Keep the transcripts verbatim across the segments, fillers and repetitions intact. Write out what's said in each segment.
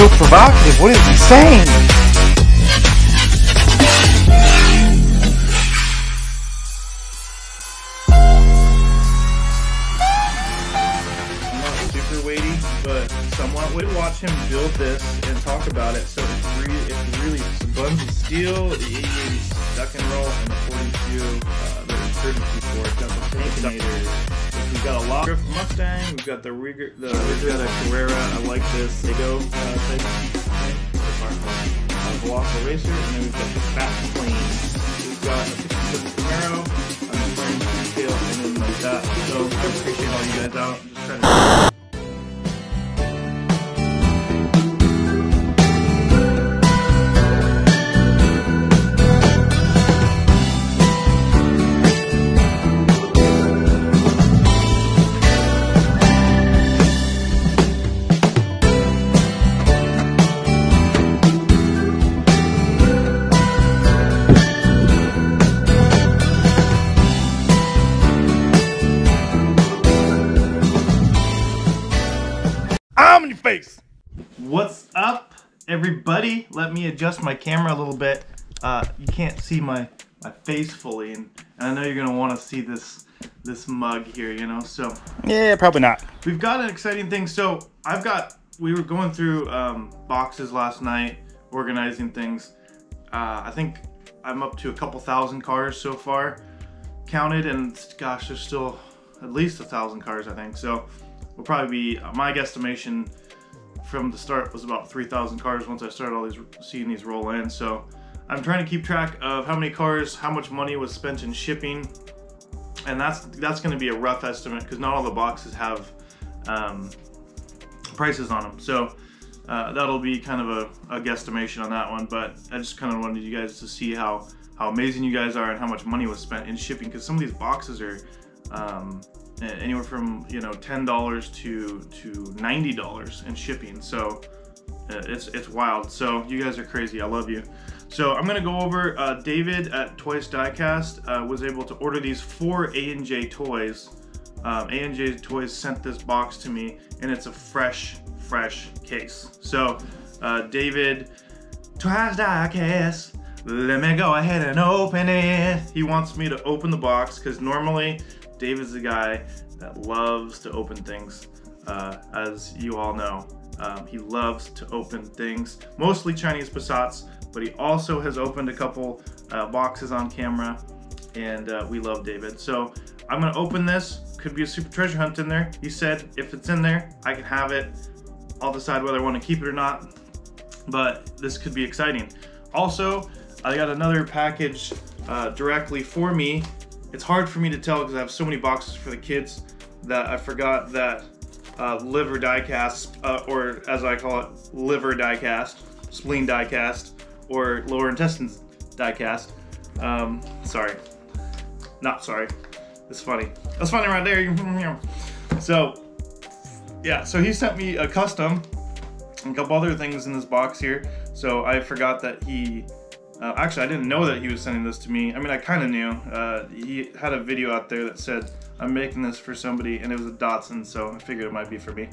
so provocative? What is he saying? Not super weighty, but someone would watch him build this and talk about it. So it's really, it's really it's buns of steel, the eighty-eight duck and roll, and the forty-two. Uh, there's thirty-two for it. Dumpster. We've got a lot of Mustang, we've got the Riga, the Riga Carrera, I like this Lego uh, thing, a Colossal Racer, and then we've got the Fat Plane. We've got a sixty-seven Camaro, a Mustang Detail, and then like that. So I appreciate all you guys out. Just trying to... Face. What's up, everybody? Let me adjust my camera a little bit. Uh, you can't see my my face fully, and, and I know you're gonna want to see this this mug here, you know. So yeah, probably not. We've got an exciting thing. So I've got. We were going through um, boxes last night, organizing things. Uh, I think I'm up to a couple thousand cars so far, counted, and gosh, there's still at least a thousand cars, I think. So we'll probably be my guesstimation. From the start was about three thousand cars once I started all these seeing these roll in. So I'm trying to keep track of how many cars, how much money was spent in shipping, and that's that's going to be a rough estimate because not all the boxes have um, prices on them. So uh, that'll be kind of a, a guesstimation on that one. But I just kind of wanted you guys to see how how amazing you guys are and how much money was spent in shipping, because some of these boxes are um, anywhere from, you know, ten dollars to to ninety dollars in shipping. So uh, it's it's wild. So you guys are crazy. I love you. So I'm gonna go over. Uh, David at Twyce Diecast uh, was able to order these for A and J Toys. Um, A and J Toys sent this box to me, and it's a fresh fresh case. So uh, David Twyce Diecast, let me go ahead and open it. He wants me to open the box because normally David's the guy that loves to open things, uh, as you all know. Um, he loves to open things, mostly Chinese Passats, but he also has opened a couple uh, boxes on camera, and uh, we love David. So I'm gonna open this. Could be a super treasure hunt in there. He said if it's in there, I can have it. I'll decide whether I wanna keep it or not, but this could be exciting. Also, I got another package uh, directly for me. It's hard for me to tell because I have so many boxes for the kids that I forgot that uh, Live or Diecast, uh, or as I call it, Liver Diecast, Spleen Diecast, or Lower Intestines Diecast. Um, sorry. Not sorry. It's funny. That's funny right there. So, yeah, so he sent me a custom and a couple other things in this box here. So I forgot that he... Uh, actually, I didn't know that he was sending this to me. I mean, I kind of knew. Uh, he had a video out there that said, I'm making this for somebody, and it was a Datsun, so I figured it might be for me.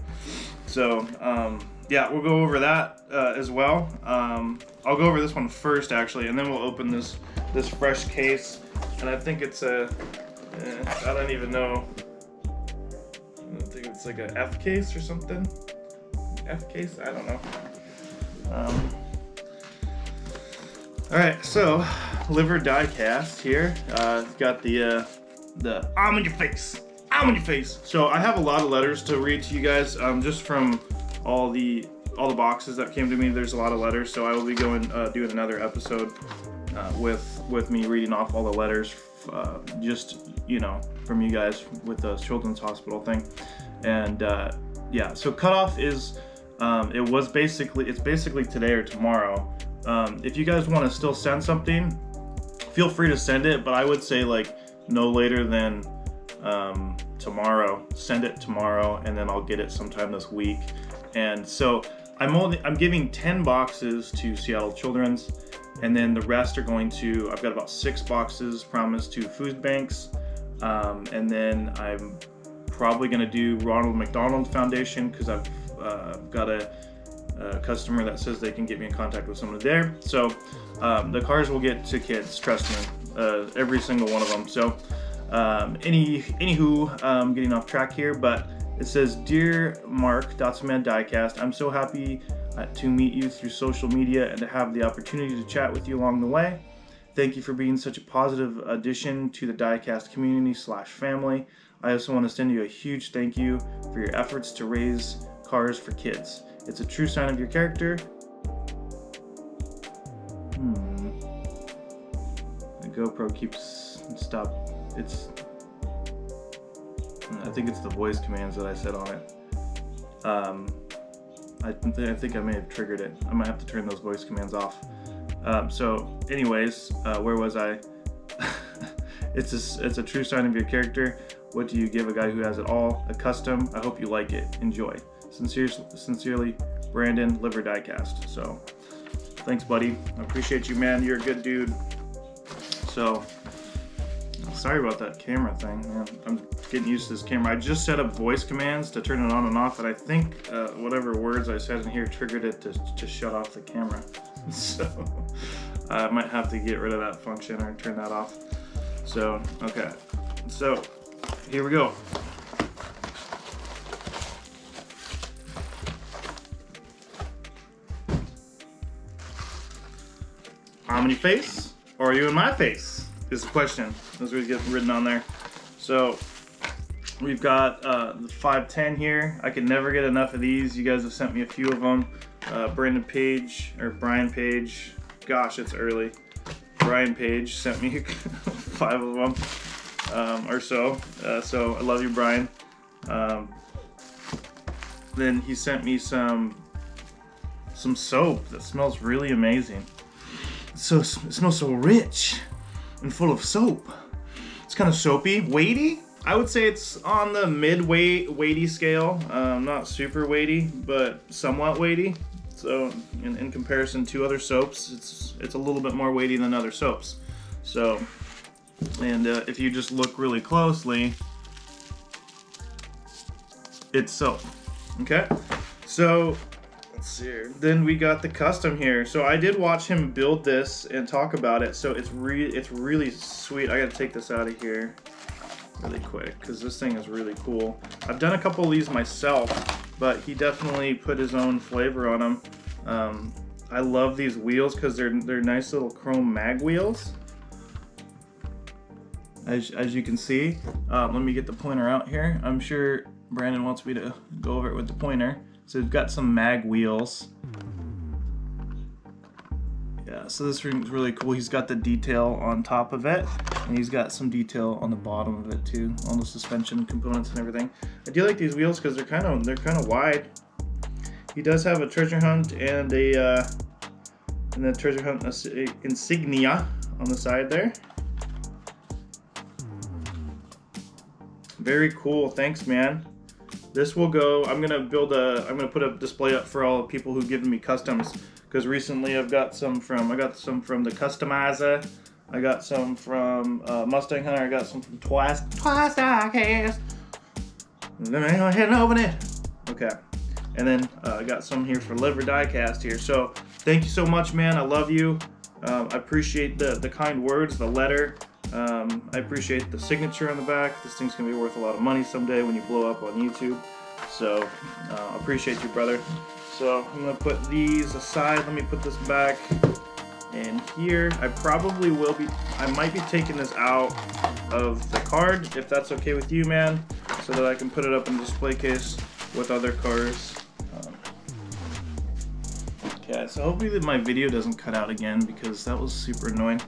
So, um, yeah, we'll go over that uh, as well. Um, I'll go over this one first, actually, and then we'll open this this fresh case. And I think it's a, eh, I don't even know. I think it's like an F case or something. F case? I don't know. Um, All right, so Liver Diecast here. Uh, it's got the uh, the I'm in your face, I'm in your face. So I have a lot of letters to read to you guys, um, just from all the all the boxes that came to me. There's a lot of letters, so I will be going uh, doing another episode uh, with with me reading off all the letters, uh, just you know from you guys with the Children's Hospital thing, and uh, yeah. So cutoff is um, it was basically it's basically today or tomorrow. Um, if you guys want to still send something, feel free to send it, but I would say like no later than um, tomorrow. Send it tomorrow, and then I'll get it sometime this week. And so I'm only I'm giving ten boxes to Seattle Children's, and then the rest are going to I've got about six boxes promised to food banks, um, and then I'm probably going to do Ronald McDonald Foundation because I've uh, got a uh, customer that says they can get me in contact with someone there. So um, the cars will get to kids, trust me, uh, every single one of them. So um, any anywho, I'm getting off track here, but it says, "Dear Mark, Dotson Diecast, I'm so happy uh, to meet you through social media and to have the opportunity to chat with you along the way. Thank you for being such a positive addition to the diecast community slash family. I also want to send you a huge thank you for your efforts to raise cars for kids. It's a true sign of your character." Hmm. The GoPro keeps stop. It's. I think it's the voice commands that I said on it. Um, I, th I think I may have triggered it. I might have to turn those voice commands off. Um, so anyways, uh, where was I? it's, a, it's a true sign of your character. What do you give a guy who has it all? A custom. I hope you like it. Enjoy. Sincere, sincerely, Brandon, Live or Diecast. So thanks, buddy. I appreciate you, man. You're a good dude. So sorry about that camera thing, man. I'm getting used to this camera. I just set up voice commands to turn it on and off, and I think uh, whatever words I said in here triggered it to, to shut off the camera. So I might have to get rid of that function or turn that off. So, okay. So here we go. Omniface, or are you in my face? Is the question. That's what he's getting written on there. So we've got uh, the five ten here. I can never get enough of these. You guys have sent me a few of them. Uh, Brandon Page, or Brian Page, gosh, it's early. Brian Page sent me five of them um, or so. Uh, so I love you, Brian. Um, then he sent me some some soap that smells really amazing. So it smells so rich and full of soap. It's kind of soapy, weighty. I would say it's on the mid-weight weighty scale. Um, not super weighty, but somewhat weighty. So in, in comparison to other soaps, it's it's a little bit more weighty than other soaps. So, and uh, if you just look really closely, it's soap. Okay. So let's see here. Then we got the custom here. So I did watch him build this and talk about it. So it's re it's really sweet. I gotta take this out of here really quick because this thing is really cool. I've done a couple of these myself, but he definitely put his own flavor on them. Um, I love these wheels because they're they're nice little chrome mag wheels. As, as you can see, um, let me get the pointer out here. I'm sure Brandon wants me to go over it with the pointer. So we've got some mag wheels. Yeah, so this ring's really cool. He's got the detail on top of it, and he's got some detail on the bottom of it too, on the suspension components and everything. I do like these wheels because they're kind of they're kind of wide. He does have a treasure hunt and a uh, and the treasure hunt insignia on the side there. Very cool. Thanks, man. This will go. I'm gonna build a. I'm gonna put a display up for all the people who've given me customs. Because recently I've got some from I got some from the Customizer, I got some from uh, Mustang Hunter, I got some from Twyce Twyce Diecast. Let me go ahead and open it. Okay, and then uh, I got some here for Live or Diecast here. So thank you so much, man. I love you. Um, I appreciate the the kind words, the letter. Um, I appreciate the signature on the back. This thing's gonna be worth a lot of money someday when you blow up on YouTube. So uh, appreciate you, brother. So I'm gonna put these aside. Let me put this back in here. I probably will be, I might be taking this out of the card, if that's okay with you, man, so that I can put it up in the display case with other cars. Um, okay, so hopefully that my video doesn't cut out again because that was super annoying.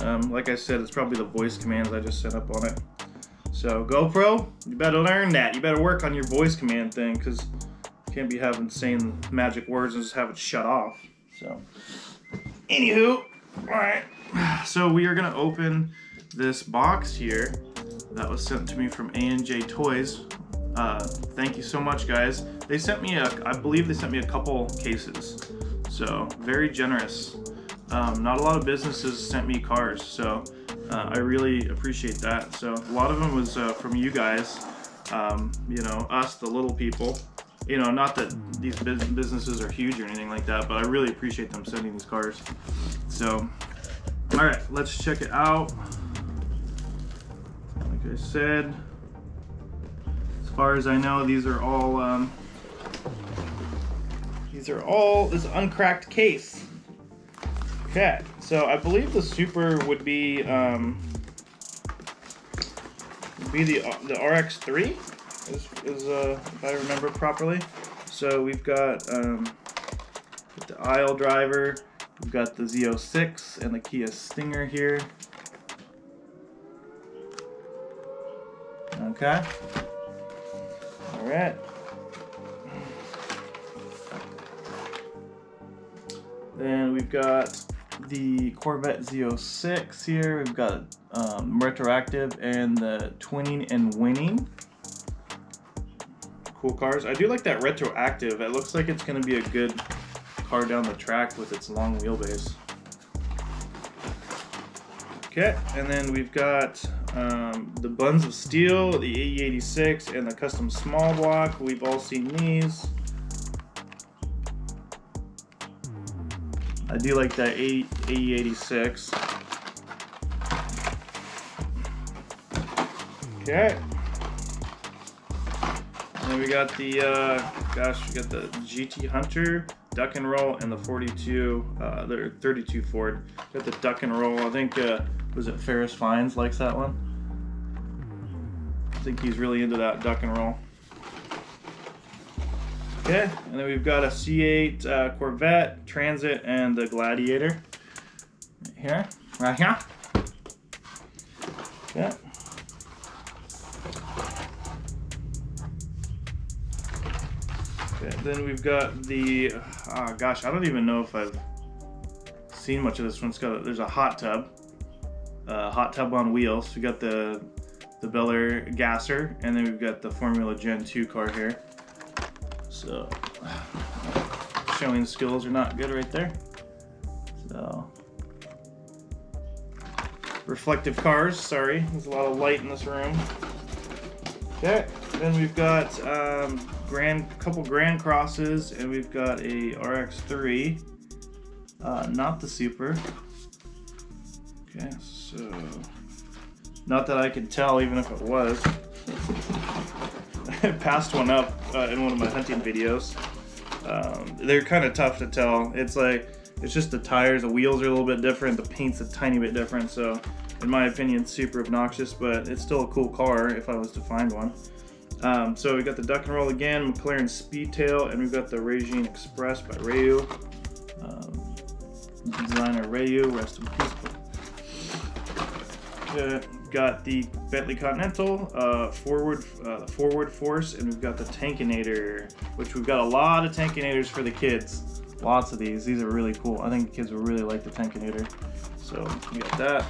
Um, like I said, it's probably the voice commands I just set up on it. So GoPro, you better learn that. You better work on your voice command thing because you can't be having saying magic words and just have it shut off. So, anywho, all right. So we are gonna open this box here that was sent to me from A and J Toys. Uh, thank you so much, guys. They sent me a, I believe they sent me a couple cases. So very generous. Um, not a lot of businesses sent me cars, so. Uh, I really appreciate that. So a lot of them was uh, from you guys, um, you know, us, the little people, you know, not that these businesses are huge or anything like that, but I really appreciate them sending these cars. So, all right, let's check it out. Like I said, as far as I know, these are all, um, these are all this uncracked case. Okay, so I believe the Super would be, um, would be the, the R X three, is, is, uh, if I remember properly. So we've got um, the aisle driver, we've got the Z oh six and the Kia Stinger here. Okay. All right. Then we've got the Corvette Z oh six here. We've got um, retroactive and the Twinning and Winning. Cool cars. I do like that retroactive. It looks like it's going to be a good car down the track with its long wheelbase. Okay, and then we've got um, the Buns of Steel, the A E eighty-six, and the Custom Small Block. We've all seen these. I do like that A E eighty-six. Okay. And then we got the, uh, gosh, we got the G T Hunter, Duck and Roll, and the forty-two, uh, the thirty-two Ford. Got the Duck and Roll. I think, uh, was it Ferris Fines likes that one? I think he's really into that Duck and Roll. Okay, and then we've got a C eight uh, Corvette, Transit, and the Gladiator. Right here, right here. Okay. Okay, then we've got the, oh gosh, I don't even know if I've seen much of this one. It's got, there's a hot tub, uh, hot tub on wheels. We got the, the Bel Air Gasser, and then we've got the Formula Gen two car here. So, showing skills are not good right there. So, reflective cars, sorry. There's a lot of light in this room. Okay, then we've got um, grand, couple Grand Crosses, and we've got a R X three, uh, not the Super. Okay, so, not that I could tell, even if it was. I passed one up uh, in one of my hunting videos. Um, they're kind of tough to tell. It's like, it's just the tires, the wheels are a little bit different, the paint's a tiny bit different, so in my opinion, super obnoxious, but it's still a cool car if I was to find one. Um, so we got the Duck and Roll again, McLaren Speedtail, and we've got the Regine Express by Rayu. Um, designer Rayu, rest in peace. Uh, got the Bentley Continental, uh, forward, uh, forward force, and we've got the Tankinator, which we've got a lot of Tankinators for the kids. Lots of these. These are really cool. I think the kids will really like the Tankinator. So we got that.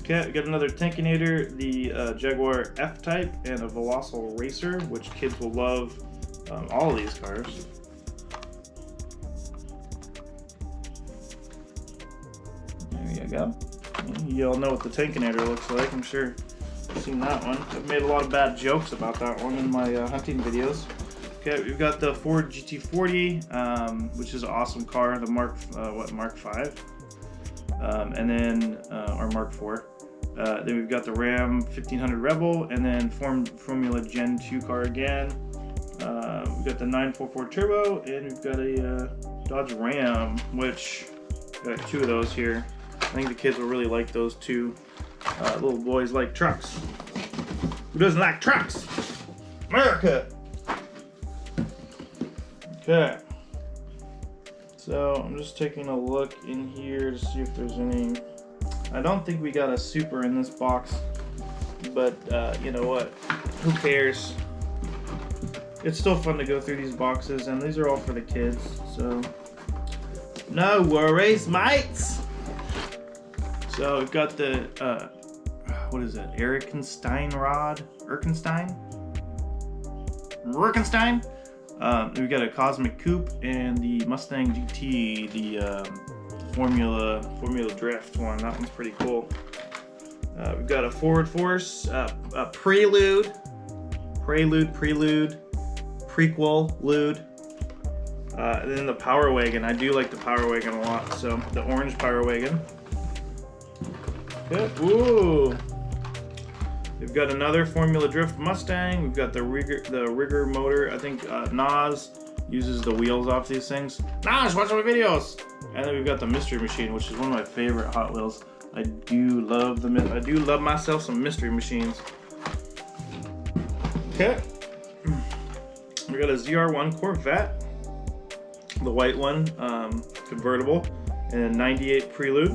Okay, we got another Tankinator, the uh, Jaguar F-Type, and a Velociraptor Racer, which kids will love. Um, all of these cars. Go. You all know what the Tankinator looks like, I'm sure you've seen that one. I've made a lot of bad jokes about that one in my uh, hunting videos. Okay, we've got the Ford G T forty, um, which is an awesome car, the Mark, uh, what, Mark five, um, and then, uh, or Mark four. Uh, then we've got the Ram fifteen hundred Rebel, and then Form, Formula Gen two car again. Uh, we've got the nine forty-four Turbo, and we've got a uh, Dodge Ram, which, got two of those here. I think the kids will really like those two. Uh, little boys like trucks. Who doesn't like trucks? America! Okay. So I'm just taking a look in here to see if there's any. I don't think we got a Super in this box, but uh, you know what? Who cares? It's still fun to go through these boxes, and these are all for the kids, so. No worries, mates! So we've got the, uh, what is it, Erkenstein rod? Erkenstein? Erkenstein? Um, we've got a Cosmic Coupe and the Mustang G T, the um, Formula Formula Drift one. That one's pretty cool. Uh, we've got a Forward Force, uh, a Prelude, Prelude, Prelude, Prequel, Lude. Uh, and then the Power Wagon. I do like the Power Wagon a lot. So the orange Power Wagon. Yep. Ooh. We've got another Formula Drift Mustang. We've got the rigger, the rigger motor. I think uh, Nas uses the wheels off these things. Nas, watch my videos. And then we've got the Mystery Machine, which is one of my favorite Hot Wheels. I do love them. I do love myself some Mystery Machines. Okay. We got a Z R one Corvette, the white one, um, convertible, and a ninety-eight Prelude.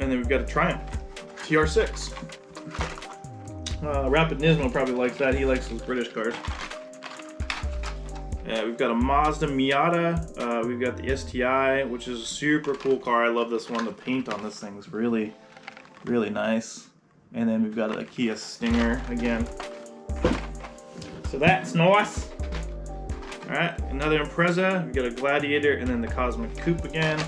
And then we've got a Triumph T R six. Uh, Rapid Nismo probably likes that. He likes those British cars. Yeah, we've got a Mazda Miata. Uh, we've got the S T I, which is a super cool car. I love this one. The paint on this thing is really, really nice. And then we've got a Kia Stinger again. So that's nice. All right, another Impreza. We've got a Gladiator and then the Cosmic Coupe again.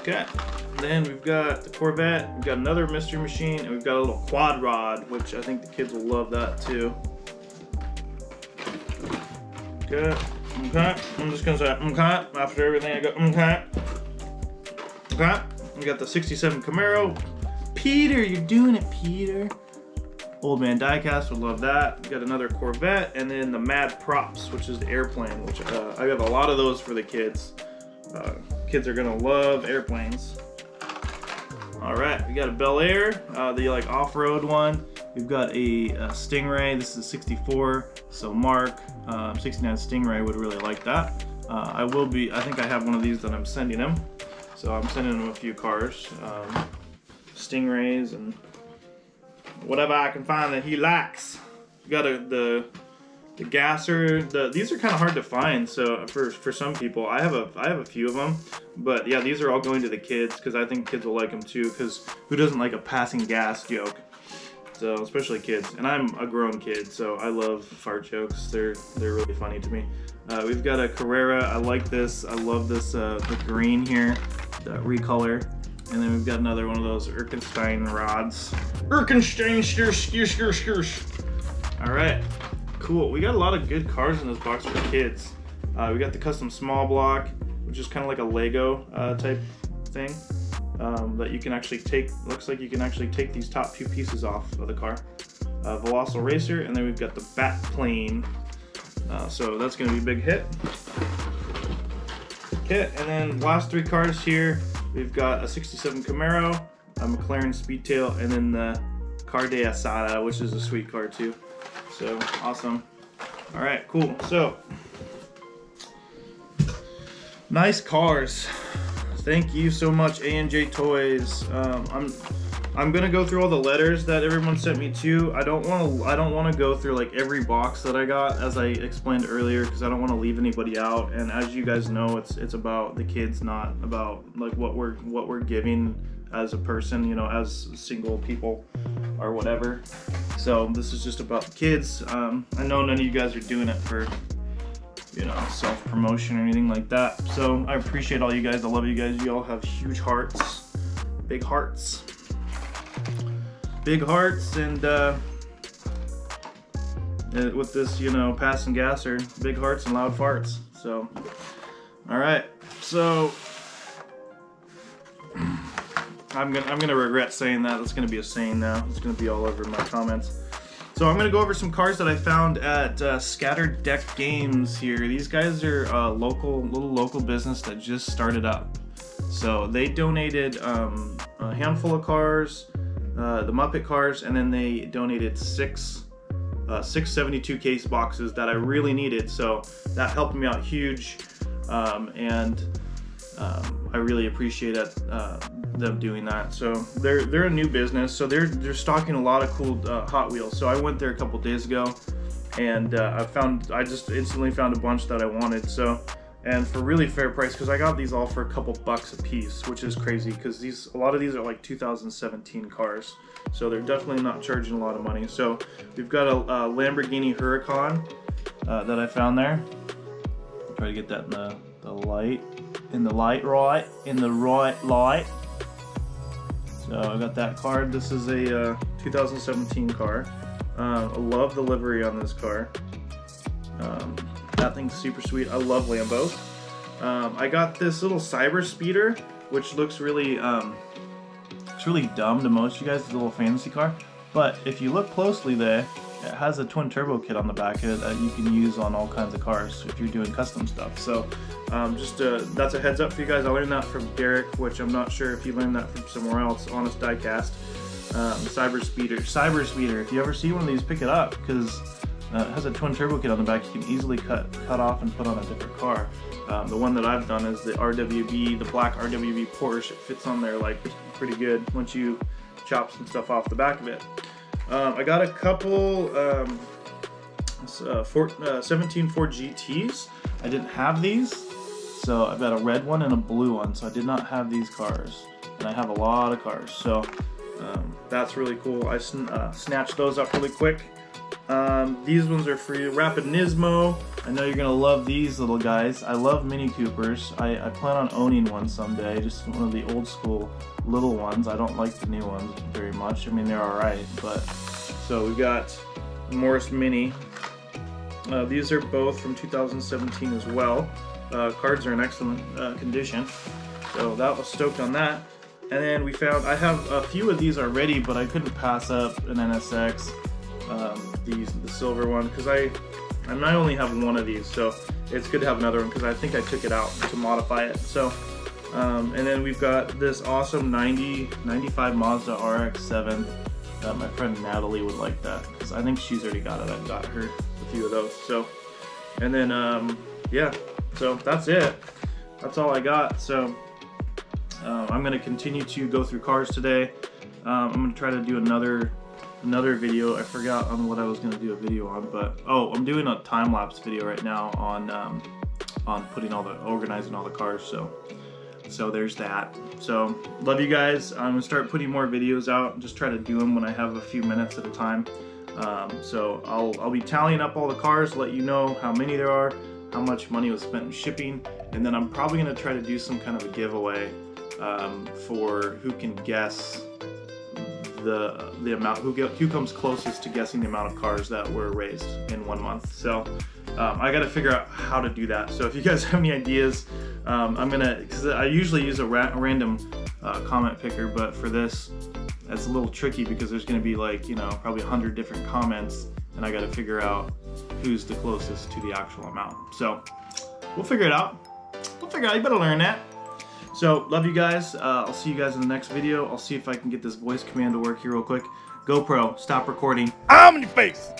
Okay, then we've got the Corvette. We've got another Mystery Machine, and we've got a little quad rod, which I think the kids will love that too. Good. Okay. I'm just gonna say okay after everything. I go okay. Okay. We got the sixty-seven Camaro. Peter, you're doing it, Peter. Old Man Diecast would love that. We got another Corvette, and then the Mad Props, which is the airplane. Which uh, I have a lot of those for the kids. Uh, kids are gonna love airplanes. All right. We got a Bel Air, uh, the like off-road one. We've got a, a Stingray. This is a sixty-four, so Mark, uh, sixty-nine Stingray would really like that. Uh, I will be, I think I have one of these that I'm sending him. So I'm sending him a few cars, um, Stingrays and whatever I can find that he likes. We got a, the the gasser. The, these are kind of hard to find, so for for some people, I have a I have a few of them. But yeah, these are all going to the kids because I think kids will like them too. Because who doesn't like a passing gas joke? So especially kids, and I'm a grown kid, so I love fart jokes. They're they're really funny to me. Uh, we've got a Carrera. I like this. I love this uh, the green here, the recolor, and then we've got another one of those Erkenstein rods. Erkenstein skirsh skirsh skirsh. All right, cool. We got a lot of good cars in this box for kids. Uh, we got the custom small block, which is kind of like a Lego uh, type thing. Um, that you can actually take, looks like you can actually take these top two pieces off of the car. Uh, Velocil Racer, and then we've got the Bat Plane. Uh, so that's gonna be a big hit. Hit, and then last three cars here, we've got a sixty-seven Camaro, a McLaren Speedtail, and then the Car de Asada, which is a sweet car too. So awesome. All right, cool, so. Nice cars. Thank you so much, A and J Toys. Um, I'm, I'm gonna go through all the letters that everyone sent me to. I don't want to, I don't want to go through like every box that I got, as I explained earlier, because I don't want to leave anybody out. And as you guys know, it's it's about the kids, not about like what we're what we're giving as a person, you know, as single people or whatever. So this is just about the kids. Um, I know none of you guys are doing it for, you know, self-promotion or anything like that. So I appreciate all you guys. I love you guys. You all have huge hearts, big hearts, big hearts. And uh, with this, you know, pass and gas are big hearts and loud farts. So, all right. So I'm gonna, I'm gonna regret saying that. That's gonna be a saying now. It's gonna be all over my comments. So I'm gonna go over some cars that I found at uh, Scattered Deck Games here. These guys are a local, little local business that just started up. So they donated um, a handful of cars, uh, the Muppet cars, and then they donated six, uh, six seventy-two case boxes that I really needed. So that helped me out huge, um, and um, I really appreciate it. Uh, them doing that. So they're they're a new business, so they're they're stocking a lot of cool uh, Hot Wheels. So I went there a couple days ago, and uh, I found I just instantly found a bunch that I wanted. So, and for really fair price, because I got these all for a couple bucks a piece, which is crazy because these a lot of these are like two thousand seventeen cars, so they're definitely not charging a lot of money. So we've got a, a Lamborghini Huracan uh, that I found there. I'll try to get that in the, the light in the light right in the right light. So I got that card. This is a uh, two thousand seventeen car. Um, I love the livery on this car. Um, that thing's super sweet. I love Lambos. Um, I got this little cyber speeder, which looks really, um, it's really dumb to most of you guys. It's a little fantasy car. But if you look closely there, it has a twin turbo kit on the back of it that you can use on all kinds of cars if you're doing custom stuff. So um, just uh, that's a heads up for you guys. I learned that from Derek, which I'm not sure if he learned that from somewhere else. Honest Diecast. Um, cyber speeder. Cyber speeder. If you ever see one of these, pick it up, because uh, it has a twin turbo kit on the back. You can easily cut cut off and put on a different car. Um, the one that I've done is the R W B, the black R W B Porsche. It fits on there like pretty good once you chop some stuff off the back of it. Um, I got a couple um, uh, four, uh, seventeen Ford G Ts. I didn't have these, so I've got a red one and a blue one, so I did not have these cars, and I have a lot of cars, so um, that's really cool. I sn uh, snatched those up really quick. Um, these ones are for you. Rapid Nismo. I know you're going to love these little guys. I love Mini Coopers. I, I plan on owning one someday, just one of the old school little ones. I don't like the new ones very much. I mean, they're alright, but... So we've got Morris Mini. Uh, these are both from two thousand seventeen as well. Uh, cards are in excellent uh, condition, so that was stoked on that. And then we found... I have a few of these already, but I couldn't pass up an N S X. Um, these, the silver one, because I, I mean, I only have one of these, so it's good to have another one, because I think I took it out to modify it. So, um, and then we've got this awesome ninety ninety-five Mazda R X seven that my friend Natalie would like that, because I think she's already got it. I got her a few of those. So, and then um, yeah, so that's it. That's all I got. So uh, I'm gonna continue to go through cars today. Um, I'm gonna try to do another. Another video. I forgot on what I was going to do a video on, but oh, I'm doing a time lapse video right now on um, on putting all the organizing all the cars. So, so there's that. So love you guys. I'm gonna start putting more videos out. Just try to do them when I have a few minutes at a time. Um, so I'll I'll be tallying up all the cars, let you know how many there are, how much money was spent in shipping, and then I'm probably going to try to do some kind of a giveaway um, for who can guess. The, the amount who, get, who comes closest to guessing the amount of cars that were raised in one month. So um, I got to figure out how to do that. So if you guys have any ideas, um, I'm gonna, because I usually use a, ra a random uh, comment picker, but for this that's a little tricky because there's gonna be like, you know, probably a hundred different comments, and I got to figure out who's the closest to the actual amount. So we'll figure it out. We'll figure it out. You better learn that. So, love you guys. Uh, I'll see you guys in the next video. I'll see if I can get this voice command to work here real quick. GoPro, stop recording. I'm in your face!